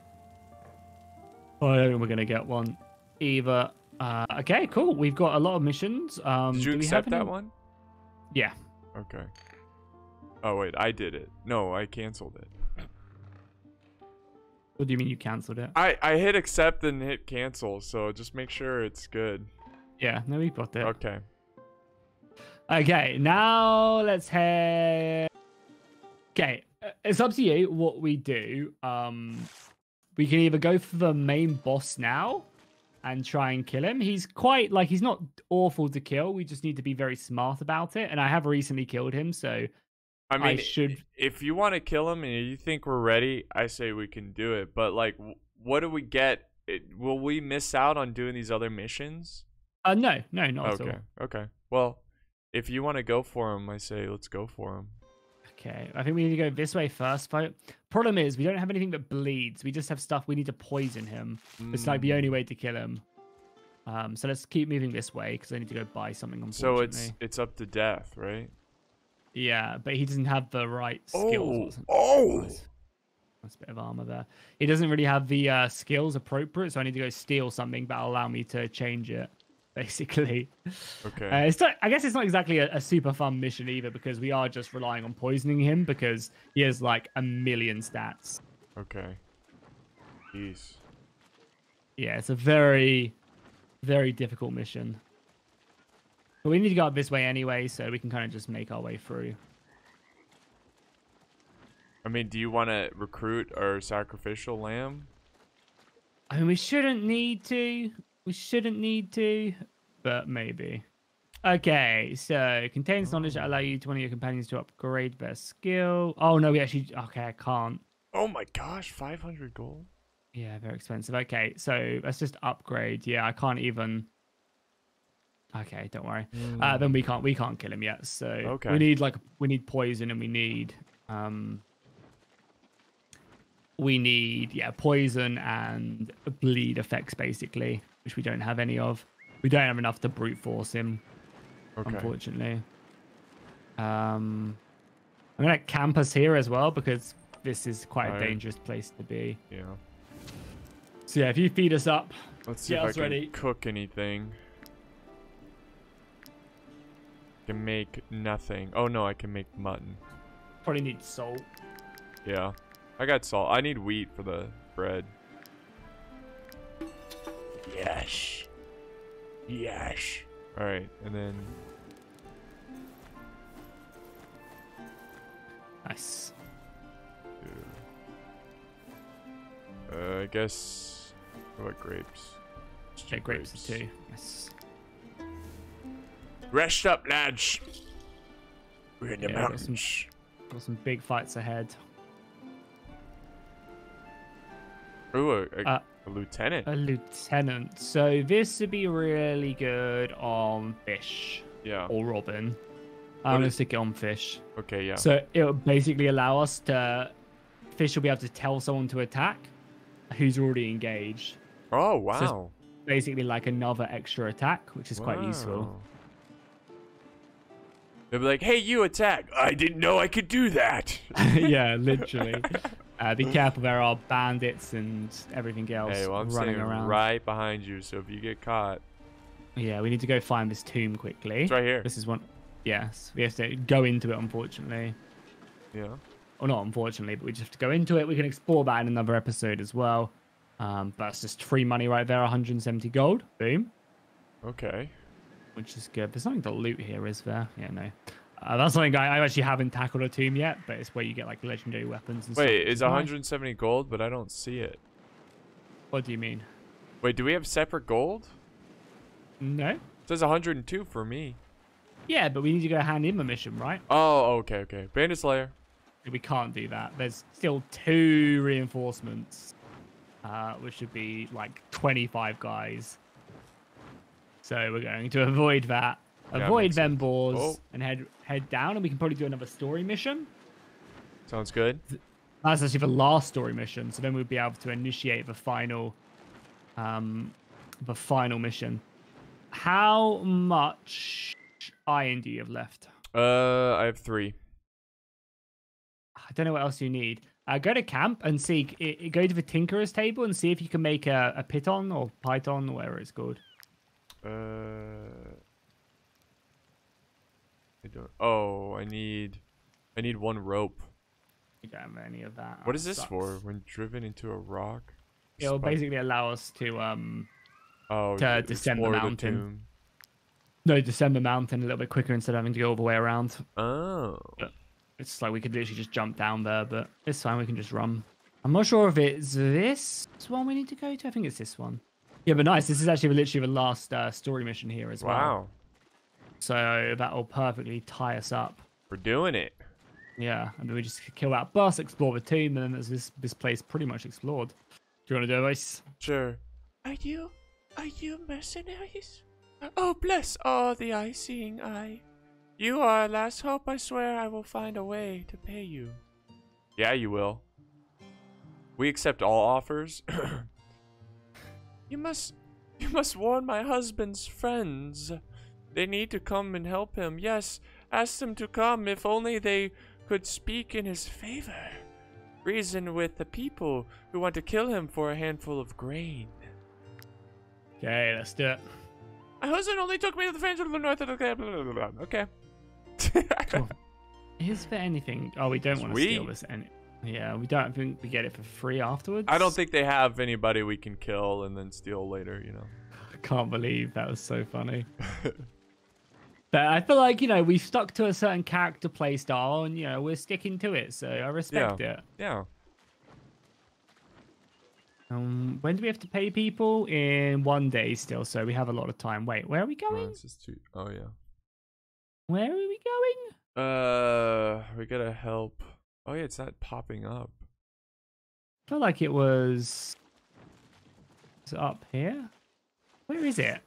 I don't think we're gonna get one either. Uh, okay, cool. We've got a lot of missions. Um, did you do we accept have that one? Yeah. Okay. Oh wait, I did it. No, I canceled it. What do you mean you canceled it? I I hit accept and hit cancel. So just make sure it's good. Yeah, no, we've got it. Okay. Okay, now let's head... Okay, it's up to you what we do. Um, we can either go for the main boss now and try and kill him. He's quite, like, he's not awful to kill. We just need to be very smart about it. And I have recently killed him, so I, mean, I should... If you want to kill him and you think we're ready, I say we can do it. But, like, what do we get? It, will we miss out on doing these other missions? Uh, no, no, not okay. at all. Okay, okay. Well, if you want to go for him, I say let's go for him. Okay, I think we need to go this way first. But problem is, we don't have anything that bleeds. We just have stuff we need to poison him. Mm. It's like the only way to kill him. Um, so let's keep moving this way because I need to go buy something. Unfortunately. So it's it's up to death, right? Yeah, but he doesn't have the right skills. Oh, oh. Nice. That's a bit of armor there. He doesn't really have the uh, skills appropriate, so I need to go steal something that'll allow me to change it. Basically. Okay. Uh, it's not, I guess it's not exactly a, a super fun mission either because we are just relying on poisoning him because he has like a million stats. Okay. Jeez. Yeah, it's a very, very difficult mission. But we need to go up this way anyway, so we can kind of just make our way through. I mean, do you want to recruit our sacrificial lamb? I mean, we shouldn't need to. We shouldn't need to, but maybe. Okay, so contains oh. knowledge that allow you to one of your companions to upgrade their skill. Oh no, we actually okay, I can't. Oh my gosh, five hundred gold. Yeah, very expensive. Okay, so let's just upgrade. Yeah, I can't even. Okay, don't worry. Mm. Uh, then we can't we can't kill him yet. So okay. we need like we need poison and we need um. We need yeah poison and bleed effects basically. Which we don't have any of. We don't have enough to brute force him, okay. unfortunately. Um, I'm gonna camp us here as well because this is quite right. a dangerous place to be. Yeah. So yeah, if you feed us up, let's see if I can ready. cook anything. Can make nothing. Oh no, I can make mutton. Probably need salt. Yeah, I got salt. I need wheat for the bread. Yes. Yes. All right, and then. Nice. Uh, I guess. What about grapes? Yeah, grapes, grapes too. Yes. Rest up, lads. We're in the yeah, mountains. Got some, got some big fights ahead. Ooh, a, a, uh, a lieutenant. A lieutenant. So this would be really good on Fish. Yeah. Or Robin. I'm going to stick it on Fish. Okay, yeah. So it'll basically allow us to... Fish will be able to tell someone to attack who's already engaged. Oh, wow. So it's basically like another extra attack, which is wow. quite useful. They'll be like, hey, you attack. I didn't know I could do that. Yeah, literally. Uh, be careful, there are bandits and everything else hey, well, I'm running around. Right behind you, so if you get caught. Yeah, we need to go find this tomb quickly. It's right here. This is one. Yes, we have to go into it, unfortunately. Yeah. Or not unfortunately, but we just have to go into it. We can explore that in another episode as well. Um, but that's just free money right there, one hundred seventy gold. Boom. Okay. Which is good. There's nothing to loot here, is there? Yeah, no. Uh, that's something I, I actually haven't tackled a tomb yet, but it's where you get like legendary weapons and Wait, stuff. Wait, it's one hundred seventy gold, but I don't see it. What do you mean? Wait, do we have separate gold? No. It says one hundred two for me. Yeah, but we need to go hand in the mission, right? Oh, okay, okay. Bandit Slayer. We can't do that. There's still two reinforcements, uh, which should be like twenty-five guys. So we're going to avoid that. Avoid yeah, them boars oh. and head head down, and we can probably do another story mission. Sounds good. That's actually the last story mission, so then we'll be able to initiate the final, um, the final mission. How much iron do you have left? Uh, I have three. I don't know what else you need. Uh, go to camp and see. Go to the tinkerer's table and see if you can make a, a piton or python or whatever it's called. Uh, I don't. Oh, I need, I need one rope. You don't have any of that. What oh, is this sucks. for? When driven into a rock, it'll spike. basically allow us to um, oh, to descend the mountain. The No, descend the mountain a little bit quicker instead of having to go all the way around. Oh. But it's like we could literally just jump down there, but this time we can just run. I'm not sure if it's this one we need to go to. I think it's this one. Yeah, but nice. This is actually literally the last uh, story mission here as well. Wow. So that will perfectly tie us up. We're doing it. Yeah, and then we just kill that bus, explore the tomb, and then there's this, this place pretty much explored. Do you want to do this? Sure. Are you, are you mercenaries? Oh, bless all the eye-seeing eye. You are our last hope. I swear I will find a way to pay you. Yeah, you will. We accept all offers. You must, you must warn my husband's friends. They need to come and help him. Yes, ask them to come. If only they could speak in his favor. Reason with the people who want to kill him for a handful of grain. Okay, let's do it. My husband only took me to the fringe of the north. Okay. Blah, blah, blah, blah. Okay. Cool. Is there anything? Oh, we don't Sweet. want to steal this. Any yeah, we don't think we get it for free afterwards. I don't think they have anybody we can kill and then steal later, you know. I can't believe that was so funny. But I feel like, you know, we've stuck to a certain character play style and, you know, we're sticking to it. So I respect yeah. it. Yeah. Um, when do we have to pay people? In one day still, so we have a lot of time. Wait, where are we going? Oh, too... oh yeah. Where are we going? Uh, we gotta help. Oh yeah, it's not popping up. I feel like it was... It's up here? Where is it?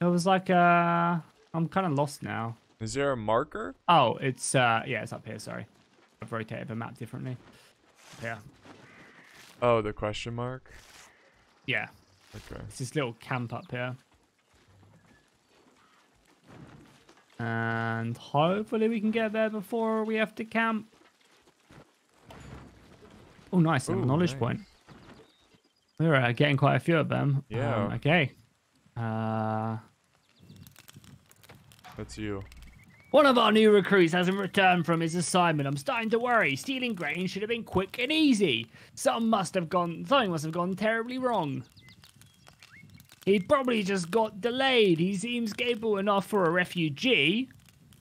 It was like, uh... I'm kind of lost now. Is there a marker? Oh, it's, uh... yeah, it's up here, sorry. I've rotated the map differently. Yeah. Oh, the question mark? Yeah. Okay. It's this little camp up here. And hopefully we can get there before we have to camp. Oh, nice. Ooh, knowledge nice. Point. We're uh, getting quite a few of them. Yeah. Um, okay. Uh... That's you. One of our new recruits hasn't returned from his assignment. I'm starting to worry. Stealing grain should have been quick and easy. Something must have gone, something must have gone terribly wrong. He probably just got delayed. He seems capable enough for a refugee.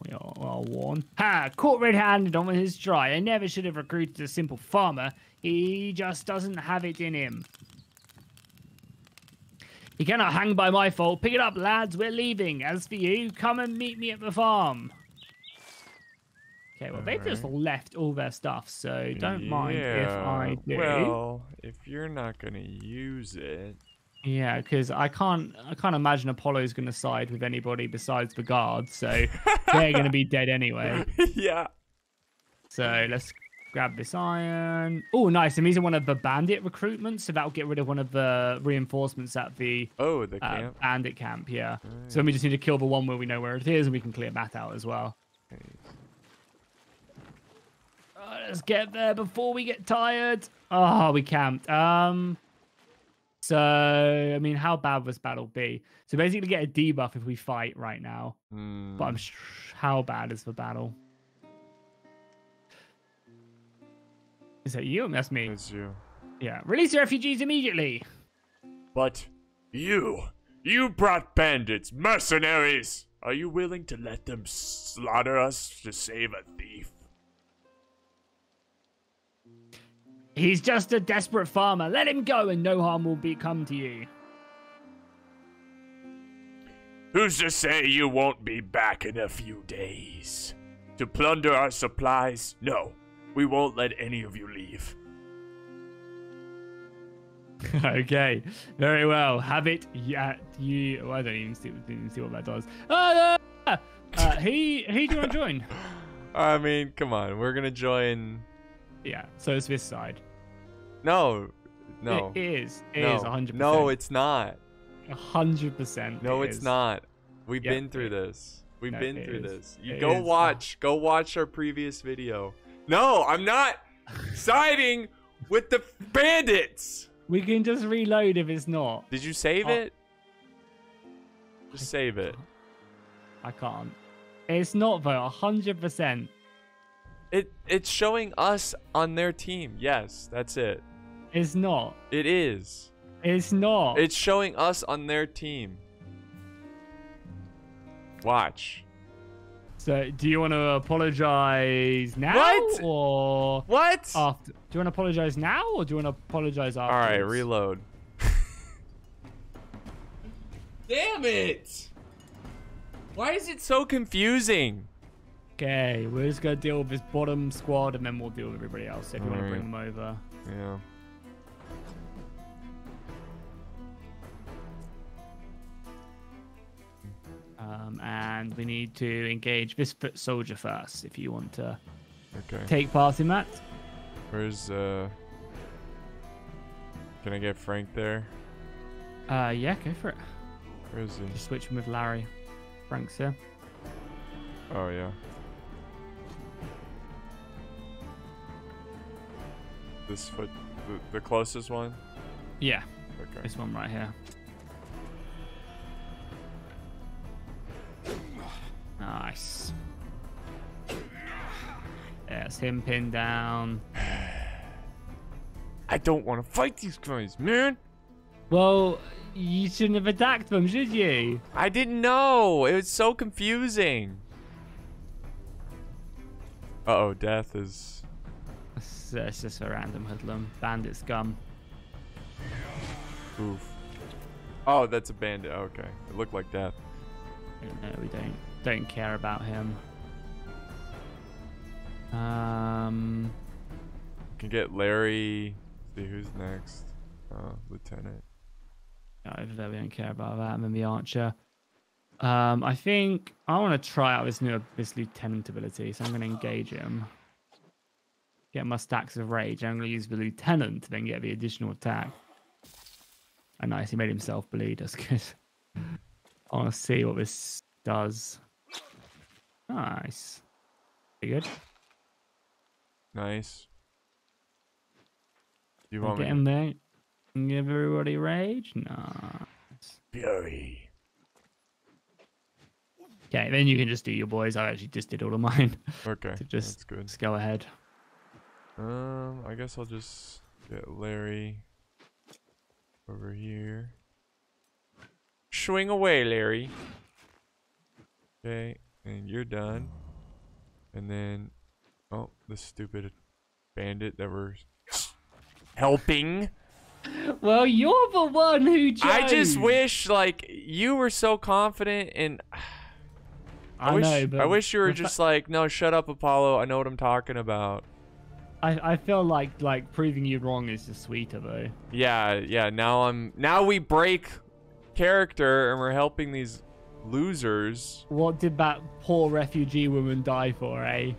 We are, are warned. Ha! Caught red-handed on his try. I never should have recruited a simple farmer. He just doesn't have it in him. He cannot hang by my fault. Pick it up, lads. We're leaving. As for you, come and meet me at the farm. Okay, well, all they've right. just left all their stuff, so don't yeah. mind if I do. Well, if you're not going to use it. Yeah, because I can't, I can't imagine Apollo's going to side with anybody besides the guards, so they're going to be dead anyway. Yeah. So let's grab this iron. Oh, nice. And these are one of the bandit recruitments, so that'll get rid of one of the reinforcements at the, oh, the uh, camp. bandit camp, yeah. Nice. So then we just need to kill the one where we know where it is, and we can clear that out as well. Nice. Oh, let's get there before we get tired. Oh, we camped. Um... So, I mean, how bad was battle B? So basically get a debuff if we fight right now. Mm. But I'm sh how bad is the battle? Is that you? That's me. That's you. Yeah. Release the refugees immediately. But you, you brought bandits, mercenaries. Are you willing to let them slaughter us to save a thief? He's just a desperate farmer. Let him go and no harm will be come to you. Who's to say you won't be back in a few days? To plunder our supplies? No, we won't let any of you leave. Okay, very well. Have it yet you... Well, I don't even see, didn't even see what that does. Uh, uh, uh, he, he do you want to join? I mean, come on. We're going to join... Yeah, so it's this side. No, no. It is. It no. is one hundred percent. No, it's not. one hundred percent. No, it it's is. not. We've yep, been through this. We've no, been through is. this. You it go is. watch. Go watch our previous video. No, I'm not siding with the bandits. We can just reload if it's not. Did you save oh. it? Just I save can't. it. I can't. It's not, though. one hundred percent. It it's showing us on their team. Yes, that's it. It's not. It is. It's not. It's showing us on their team. Watch. So, do you want to apologize now? What? Or what? After? Do you want to apologize now or do you want to apologize after? All right, reload. Damn it! Why is it so confusing? Okay, we're just gonna deal with this bottom squad and then we'll deal with everybody else if you want to bring them over. Yeah. Um, and we need to engage this foot soldier first if you want to okay. take part in that. Where's, uh... Can I get Frank there? Uh, yeah, go for it. Where is he? Just switch him with Larry. Frank's here. Oh, yeah. This foot, the, the closest one? Yeah. Okay. This one right here. Nice. That's him pinned down. I don't want to fight these guys, man. Well, you shouldn't have attacked them, should you? I didn't know. It was so confusing. Uh-oh, death is... It's, uh, it's just a random hoodlum. Bandit scum. Oof. Oh, that's a bandit. Okay. It looked like death. No, we don't don't care about him. Um can get Larry. See who's next. Uh, Lieutenant. No, over there we don't care about that. And then the archer. Um I think I want to try out this new this lieutenant ability, so I'm gonna engage him. Get my stacks of rage. I'm going to use the lieutenant to then get the additional attack. Oh, nice. He made himself bleed. That's good. I want to see what this does. Nice. Pretty good. Nice. You want Get me? Back and give everybody rage? Nah. Fury. Okay, then you can just do your boys. I actually just did all of mine. Okay, so just, that's good. Just go ahead. Um, I guess I'll just get Larry over here. Swing away, Larry. Okay, and you're done. And then, oh, this stupid bandit that we're helping. Well, you're the one who chose. I just wish, like, you were so confident and... I, I wish, know, but I wish you were just like, no, shut up, Apollo. I know what I'm talking about. I I feel like like proving you wrong is just sweeter though. Yeah, yeah. Now I'm now we break character and we're helping these losers. What did that poor refugee woman die for, eh?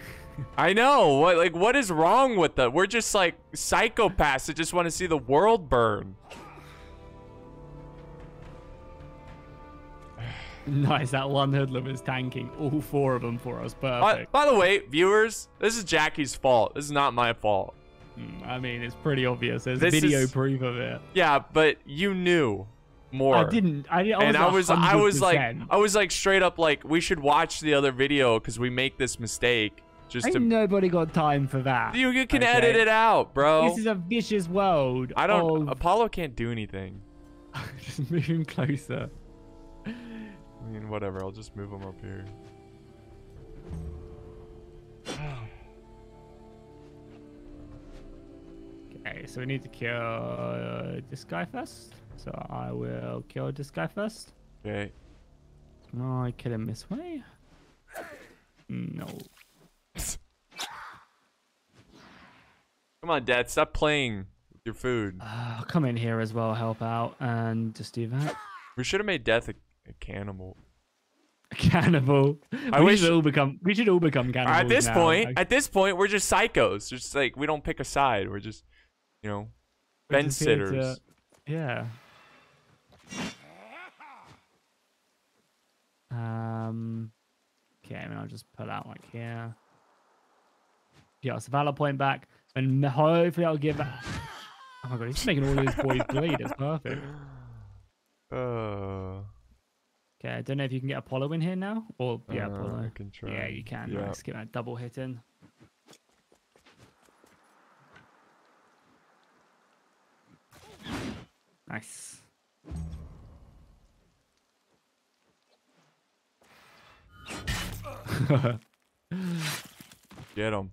I know. What like what is wrong with that? We're just like psychopaths that just want to see the world burn. Nice, that one hoodlum is tanking all four of them for us. Perfect. By, by the way, viewers, this is Jackie's fault. This is not my fault. Mm, I mean, it's pretty obvious. There's this video is, proof of it. Yeah, but you knew more. I didn't. I, I and was I was, I was like, I was like straight up like, we should watch the other video because we make this mistake. Just Ain't to, nobody got time for that. You, you can okay. edit it out, bro. This is a vicious world. I don't. Of... Apollo can't do anything. Just move him closer. I mean, whatever. I'll just move them up here. Okay, so we need to kill uh, this guy first. So I will kill this guy first. Okay. Can I kill him this way? No. Come on, Dad. Stop playing with your food. Uh, I'll come in here as well, help out, and just do that. We should have made Death a A cannibal. A cannibal. I we wish should all become. We should all become cannibals. At this now. point, like, at this point, we're just psychos. Just like we don't pick a side. We're just, you know, fence sitters. To, yeah. Um. Okay, I mean, I'll just pull out like here. Yeah, it's a valid point back, and hopefully I'll give. That... Oh my god, he's making all these boys bleed. It's perfect. Uh. Okay, I don't know if you can get Apollo in here now, or yeah, uh, Apollo. I can try. Yeah, you can. Yeah. Nice. Get that double hit in. Nice. Get him.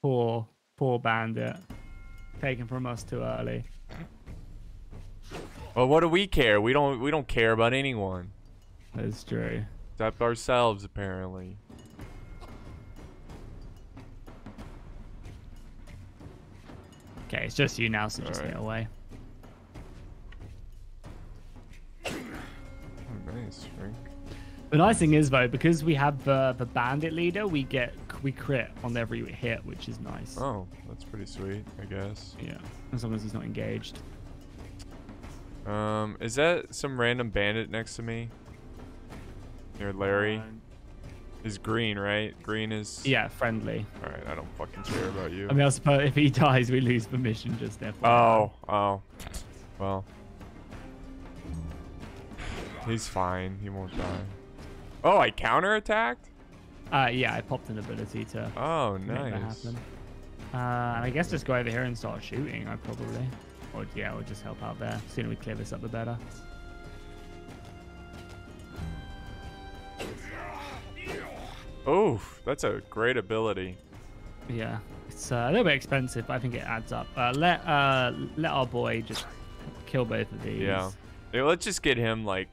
Poor, poor bandit. Taken from us too early. Well, what do we care? We don't. We don't care about anyone. That's true. Except ourselves, apparently. Okay, it's just you now, so just get away. Oh, nice, Frank. The nice thing is though, because we have the the bandit leader, we get we crit on every hit, which is nice. Oh, that's pretty sweet, I guess. Yeah, as long as he's not engaged. Um, is that some random bandit next to me? Near Larry? He's green, right? Green is... Yeah, friendly. Alright, I don't fucking care about you. I mean, I suppose if he dies, we lose permission just there. Oh, oh. Well. He's fine. He won't die. Oh, I counterattacked? Uh, yeah, I popped an ability to... Oh, nice. Make that happen. Uh, and I guess just go over here and start shooting, I probably... Or, yeah, we'll just help out there. The sooner we clear this up, the better. Oh, that's a great ability. Yeah, it's uh, a little bit expensive, but I think it adds up. Uh, let uh, let our boy just kill both of these. Yeah, yeah, let's just get him like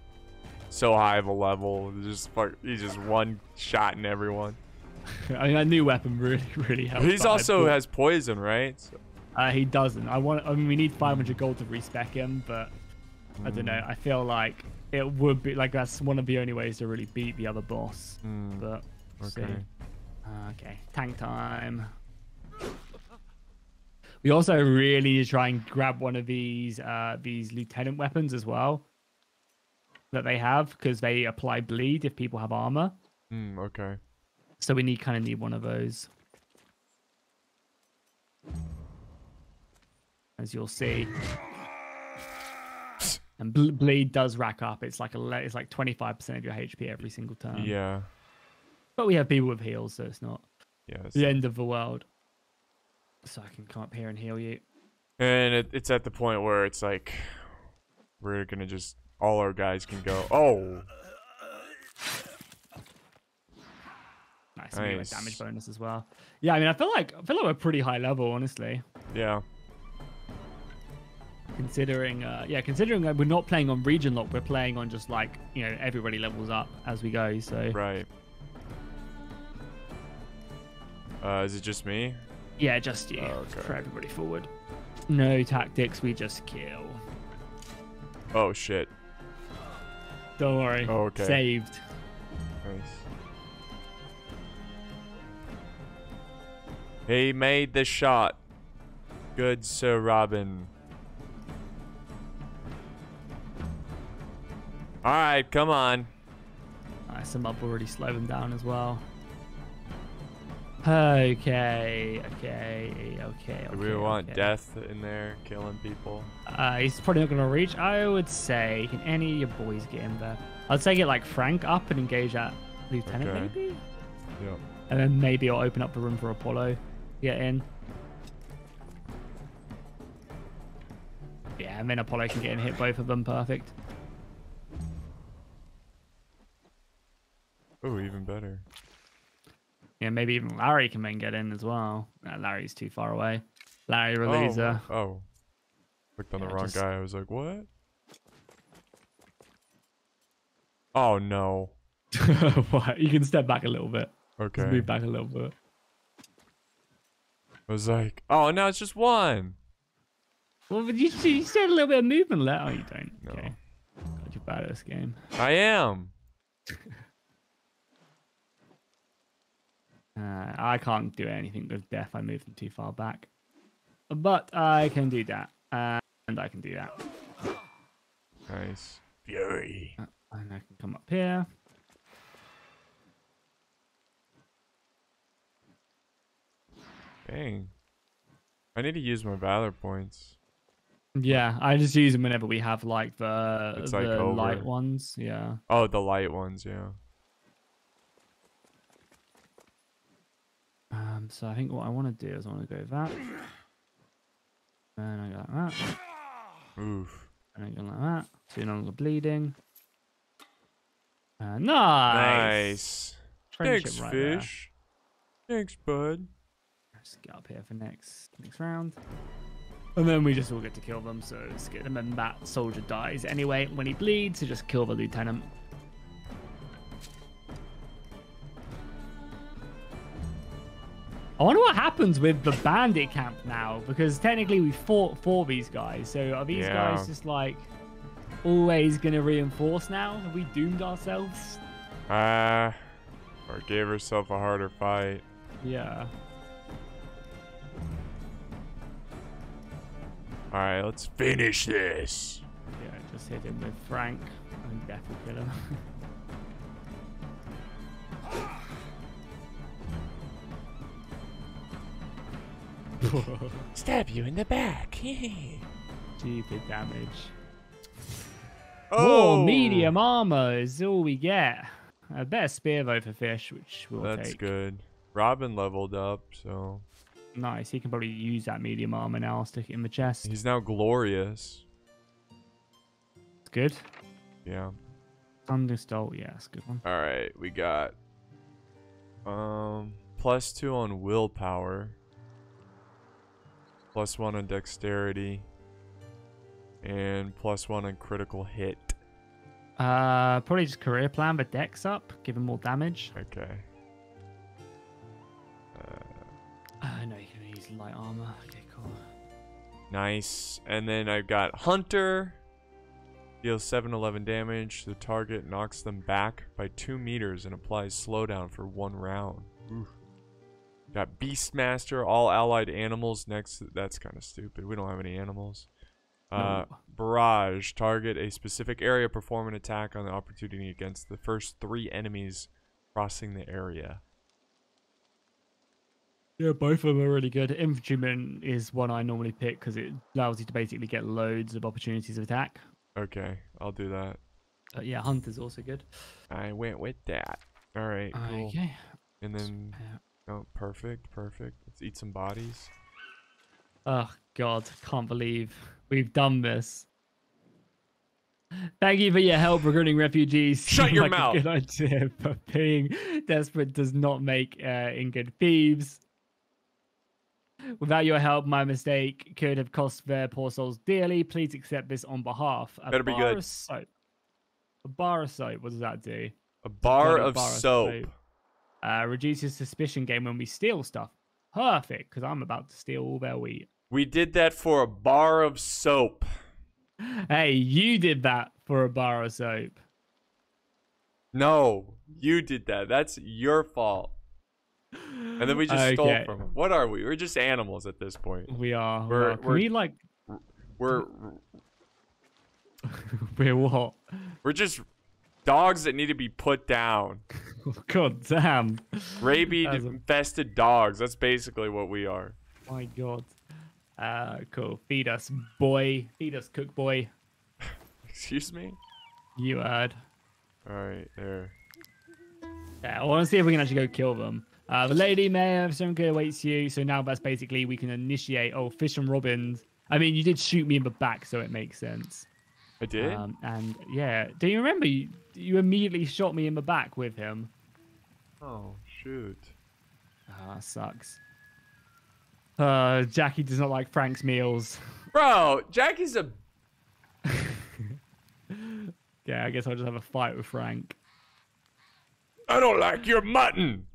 so high of a level. Just he's just one shot in everyone. I mean, a new weapon really, really helps. He also has poison, right? So Uh, he doesn't. I want. I mean, we need five hundred gold to respec him, but I don't know. I feel like it would be like that's one of the only ways to really beat the other boss. Mm. But we'll okay. See. Uh, okay. Tank time. We also really need to try and grab one of these uh, these lieutenant weapons as well that they have because they apply bleed if people have armor. Mm, okay. So we need kind of need one of those. as you'll see. And ble bleed does rack up. It's like a it's like twenty-five percent of your H P every single turn. Yeah. But we have people with heals, so it's not yeah, it's the end of the world. So I can come up here and heal you. And it, it's at the point where it's like we're gonna just all our guys can go. Oh. Nice, nice. Like damage bonus as well. Yeah, I mean, I feel like I feel like we're pretty high level, honestly. Yeah. Considering, uh, yeah, considering that we're not playing on region lock, we're playing on just like you know everybody levels up as we go. So right. Uh, is it just me? Yeah, just you. Oh, okay. For everybody forward. No tactics, we just kill. Oh shit. Don't worry. Oh, okay. Saved. Nice. He made the shot. Good Sir Robin. All right, come on. Nice, I'm up already slowed him down as well. Okay, okay, okay. Do we okay, want okay. death in there, killing people? Uh, he's probably not going to reach. I would say, can any of your boys get in there? I'd say get like Frank up and engage that lieutenant okay. maybe? Yeah. And then maybe I'll open up the room for Apollo to get in. Yeah, and then Apollo can get in and hit both of them. Perfect. Oh, even better. Yeah, maybe even Larry can then get in as well. Nah, Larry's too far away. Larry Releza. Oh, oh. Clicked on yeah, the wrong just... guy. I was like, what? Oh, no. What? You can step back a little bit. Okay. Just move back a little bit. I was like, oh, now it's just one. Well, but you, you said a little bit of movement left. Oh, you don't. No. Okay. God, you're bad at this game. I am. Uh, I can't do anything with death. I moved them too far back. But I can do that. Uh, and I can do that. Nice. Fury. Uh, and I can come up here. Dang. I need to use my Valor points. Yeah, I just use them whenever we have like the, it's the like light ones. Yeah. Oh, the light ones, yeah. Um, so I think what I want to do is I want to go that. And I go like that. Oof. And I go like that. So you're no longer bleeding. Uh, nice. Nice. Friendship. Thanks, right Fish. There. Thanks, bud. Let's get up here for next next round. And then we just all get to kill them. So let's get them. And that soldier dies anyway when he bleeds. So just kill the lieutenant. I wonder what happens with the bandit camp now, because technically we fought for these guys. So are these yeah. guys just like always going to reinforce now? Have we doomed ourselves? Uh, or gave herself a harder fight. Yeah. All right, let's finish this. Yeah, just hit him with Frank and death will kill him. Stab you in the back. Stupid damage. Oh, more medium armor is all we get. A better spear though for Fish, which we'll That's take. That's good. Robin leveled up, so nice. He can probably use that medium armor now. I'll stick it in the chest. He's now glorious. It's good. Yeah. Thunderstol. Yeah, that's a good one. All right, we got um plus two on willpower. Plus one on dexterity and plus one on critical hit. Uh, probably just career plan, but dex up, give him more damage. Okay. Uh, uh, no, you can use light armor. Okay, cool. Nice. And then I've got Hunter. Deals seven eleven damage. The target knocks them back by two meters and applies slowdown for one round. Oof. Got Beastmaster, all allied animals next. That's kind of stupid. We don't have any animals. Uh, no. Barrage, target a specific area, perform an attack on the opportunity against the first three enemies crossing the area. Yeah, both of them are really good. Infantryman is one I normally pick because it allows you to basically get loads of opportunities of attack. Okay, I'll do that. Uh, yeah, Hunter's also good. I went with that. All right, cool. Okay. And then, oh, perfect, perfect. Let's eat some bodies. Oh, God, can't believe we've done this. Thank you for your help recruiting refugees. Shut your like mouth. A good idea, but being desperate does not make uh, Ingrid thieves. Without your help, my mistake could have cost their poor souls dearly. Please accept this on behalf. A Better bar be good. Of soap. A bar of soap. What does that do? A bar of, a bar soap. of soap. Uh, reduces suspicion game when we steal stuff. Perfect, because I'm about to steal all their wheat. We did that for a bar of soap. Hey, you did that for a bar of soap. No, you did that. That's your fault. And then we just okay. stole from him. What are we? We're just animals at this point. We are. We're, we're, we like. We're. We're what? We're just dogs that need to be put down. God damn. Rabid infested dogs. That's basically what we are. My God. Uh, cool. Feed us, boy. Feed us, cook boy. Excuse me? You heard. Alright, there. Yeah, I want to see if we can actually go kill them. Uh, the lady mayor of some good awaits you, so now that's basically we can initiate. Oh, Fish and Robins. I mean, you did shoot me in the back, so it makes sense. I did? Um, and, yeah. Do you remember? You, you immediately shot me in the back with him. Oh, shoot. Ah, uh, sucks. Uh, Jackie does not like Frank's meals. Bro, Jackie's a... Yeah, I guess I'll just have a fight with Frank. I don't like your mutton.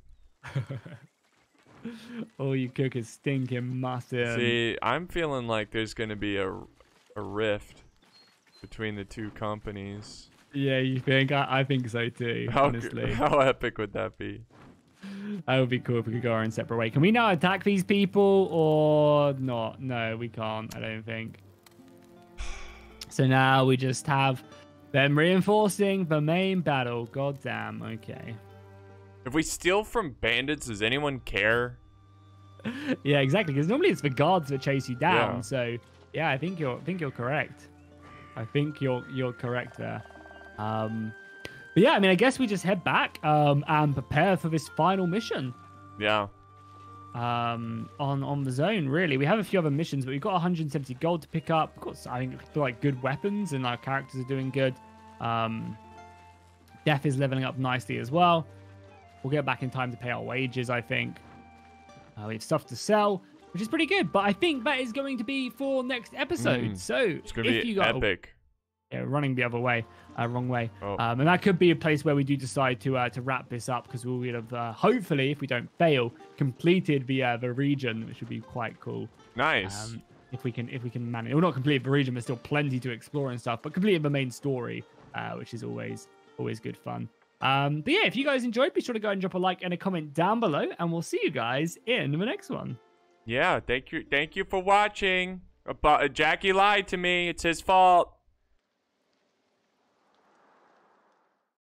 All you cook is stinking mutton. See, I'm feeling like there's going to be a, a rift between the two companies. Yeah, you think? I, I think so too, how, honestly. How epic would that be? That would be cool if we could go our own separate way. Can we now attack these people or not? No, we can't, I don't think. So now we just have them reinforcing the main battle. God damn, okay. If we steal from bandits, does anyone care? Yeah, exactly, because normally it's the guards that chase you down. Yeah. So yeah, I think you're I think you're correct. I think you're you're correct there. Um But yeah, I mean, I guess we just head back um, and prepare for this final mission. Yeah. Um, on on the zone, really. We have a few other missions, but we've got one hundred seventy gold to pick up. Of course, I think feel like good weapons, and our characters are doing good. Um, Death is leveling up nicely as well. We'll get back in time to pay our wages, I think. Uh, we have stuff to sell, which is pretty good. But I think that is going to be for next episode. Mm. So it's going to be you got epic. Yeah, running the other way, uh, wrong way, oh. um, and that could be a place where we do decide to uh, to wrap this up, because we'll have uh, hopefully, if we don't fail, completed the uh, the region, which would be quite cool. Nice. Um, if we can, if we can manage, we'll not complete the region, there's still plenty to explore and stuff, but completing the main story, uh, which is always always good fun. Um, but yeah, if you guys enjoyed, be sure to go and drop a like and a comment down below, and we'll see you guys in the next one. Yeah, thank you, thank you for watching. About Jackie lied to me; it's his fault.